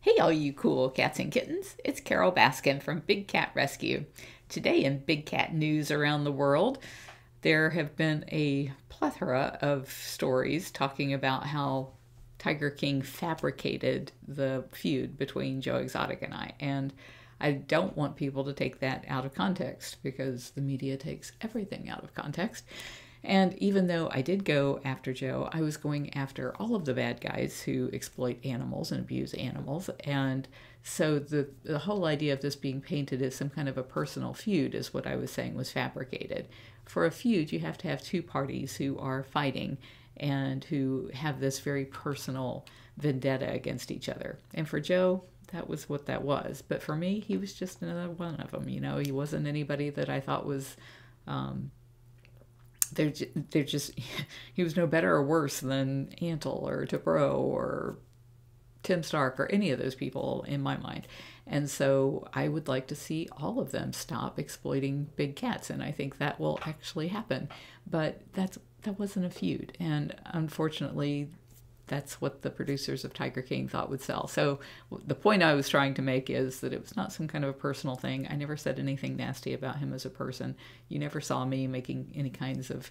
Hey all you cool cats and kittens, it's Carole Baskin from Big Cat Rescue. Today in Big Cat News around the world, there have been a plethora of stories talking about how Tiger King fabricated the feud between Joe Exotic and I. And I don't want people to take that out of context because the media takes everything out of context. And even though I did go after Joe, I was going after all of the bad guys who exploit animals and abuse animals. And so the whole idea of this being painted as some kind of a personal feud is what I was saying was fabricated. For a feud, you have to have two parties who are fighting and who have this very personal vendetta against each other. And for Joe, that was what that was. But for me, he was just another one of them. You know, he wasn't anybody that I thought was... he was no better or worse than Antle or Tobro or Tim Stark or any of those people in my mind. And so I would like to see all of them stop exploiting big cats. And I think that will actually happen. But that wasn't a feud. And unfortunately, that's what the producers of Tiger King thought would sell. So the point I was trying to make is that it was not some kind of a personal thing. I never said anything nasty about him as a person. You never saw me making any kinds of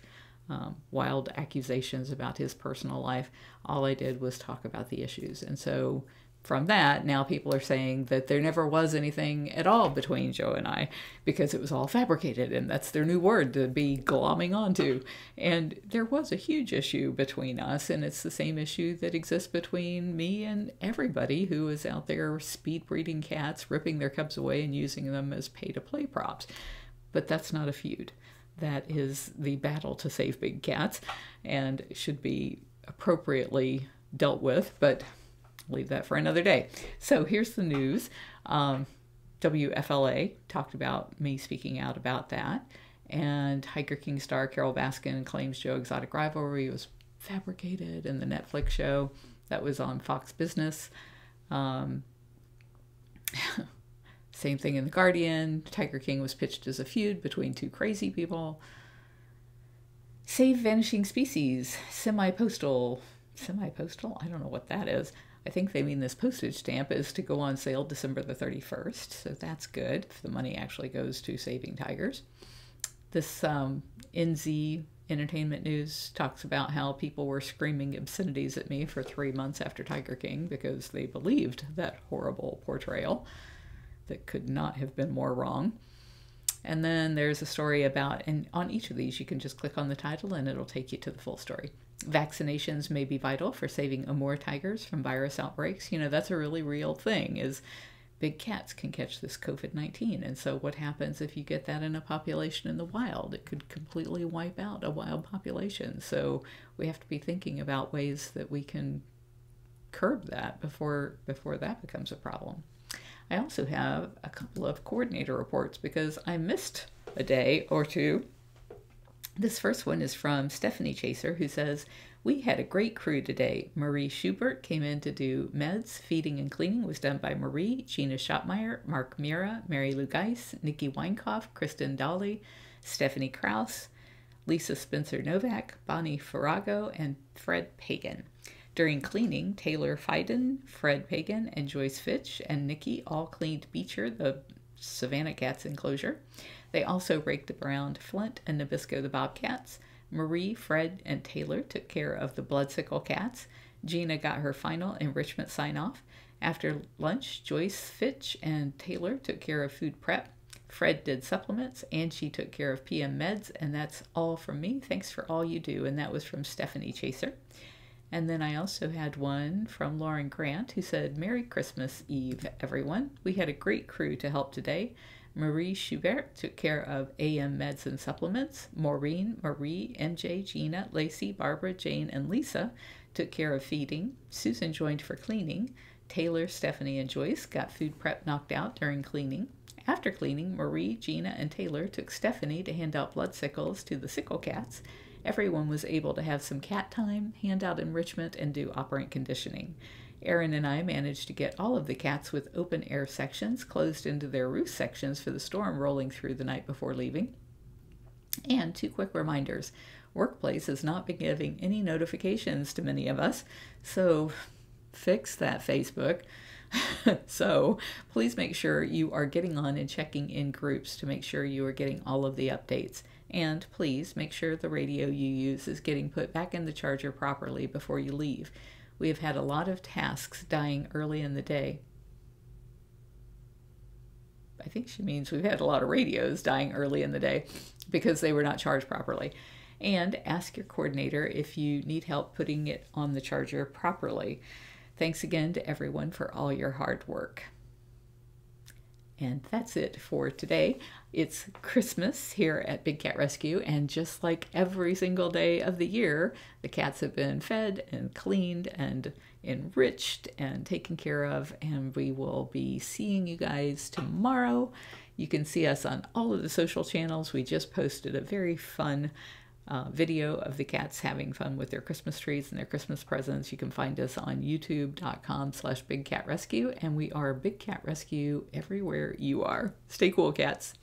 wild accusations about his personal life. All I did was talk about the issues. And so from that, now people are saying that there never was anything at all between Joe and I because it was all fabricated, and that's their new word to be glomming onto. And there was a huge issue between us, and it's the same issue that exists between me and everybody who is out there speed breeding cats, ripping their cubs away and using them as pay-to-play props. But that's not a feud. That is the battle to save big cats and should be appropriately dealt with, but leave that for another day. So here's the news. WFLA talked about me speaking out about that. And Tiger King star Carole Baskin claims Joe Exotic rivalry was fabricated in the Netflix show that was on Fox Business. Same thing in the Guardian. Tiger King was pitched as a feud between two crazy people. Save Vanishing Species, semi-postal. Semi-postal? I don't know what that is. I think they mean this postage stamp is to go on sale December the 31st, so that's good if the money actually goes to saving tigers. This NZ Entertainment News talks about how people were screaming obscenities at me for 3 months after Tiger King because they believed that horrible portrayal that could not have been more wrong. And then there's a story about, and on each of these you can just click on the title and it'll take you to the full story. Vaccinations may be vital for saving Amur tigers from virus outbreaks. You know, that's a really real thing, is big cats can catch this COVID-19. And so what happens if you get that in a population in the wild? It could completely wipe out a wild population. So we have to be thinking about ways that we can curb that before that becomes a problem. I also have a couple of coordinator reports because I missed a day or two. This first one is from Stephanie Chaser, who says, we had a great crew today. Marie Schubert came in to do meds. Feeding and cleaning was done by Marie, Gina Schottmeyer, Mark Mira, Mary Lou Geis, Nikki Weinkoff, Kristen Dolly, Stephanie Krauss, Lisa Spencer Novak, Bonnie Farrago, and Fred Pagan. During cleaning, Taylor Feiden, Fred Pagan, and Joyce Fitch and Nikki all cleaned Beecher, the Savannah Cats enclosure. They also raked around Flint and Nabisco the Bobcats. Marie, Fred, and Taylor took care of the Bloodsickle Cats. Gina got her final enrichment sign-off. After lunch, Joyce, Fitch, and Taylor took care of food prep. Fred did supplements, and she took care of PM meds, and that's all from me. Thanks for all you do, and that was from Stephanie Chaser. And then I also had one from Lauren Grant, who said, Merry Christmas Eve, everyone. We had a great crew to help today. Marie Schubert took care of AM meds and supplements. Maureen, Marie, MJ, Gina, Lacey, Barbara, Jane, and Lisa took care of feeding. Susan joined for cleaning. Taylor, Stephanie, and Joyce got food prep knocked out during cleaning. After cleaning, Marie, Gina, and Taylor took Stephanie to hand out blood sickles to the sickle cats. Everyone was able to have some cat time, hand out enrichment, and do operant conditioning. Aaron and I managed to get all of the cats with open air sections closed into their roof sections for the storm rolling through the night before leaving. And two quick reminders. Workplace has not been giving any notifications to many of us, so fix that, Facebook. So please make sure you are getting on and checking in groups to make sure you are getting all of the updates. And please make sure the radio you use is getting put back in the charger properly before you leave. We have had a lot of tasks dying early in the day. I think she means we've had a lot of radios dying early in the day because they were not charged properly. And ask your coordinator if you need help putting it on the charger properly. Thanks again to everyone for all your hard work. And that's it for today. It's Christmas here at Big Cat Rescue, and just like every single day of the year, the cats have been fed and cleaned and enriched and taken care of, and we will be seeing you guys tomorrow. You can see us on all of the social channels. We just posted a very fun video of the cats having fun with their Christmas trees and their Christmas presents. You can find us on youtube.com/Big Cat Rescue, and we are Big Cat Rescue everywhere you are. Stay cool, cats.